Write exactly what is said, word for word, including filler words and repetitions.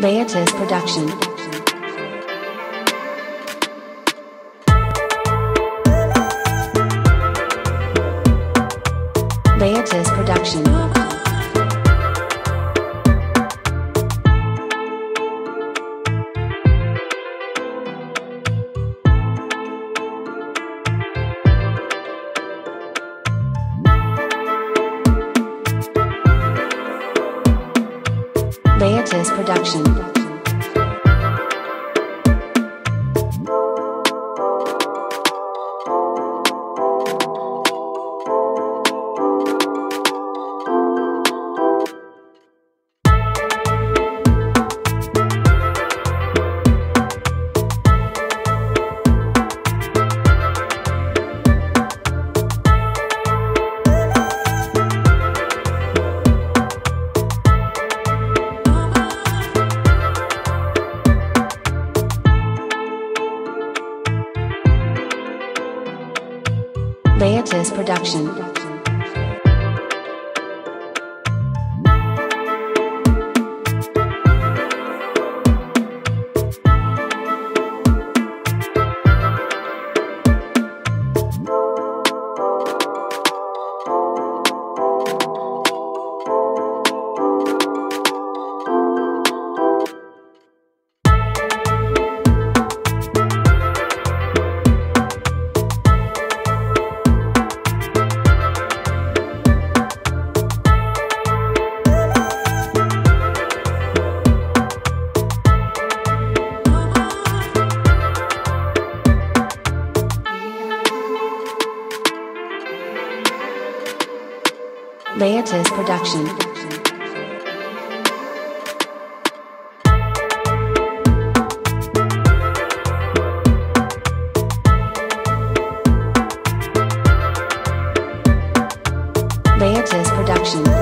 Laodice Production. Laodice Production. Laodice Production. Laodice Production. Laodice Production. Laodice Production.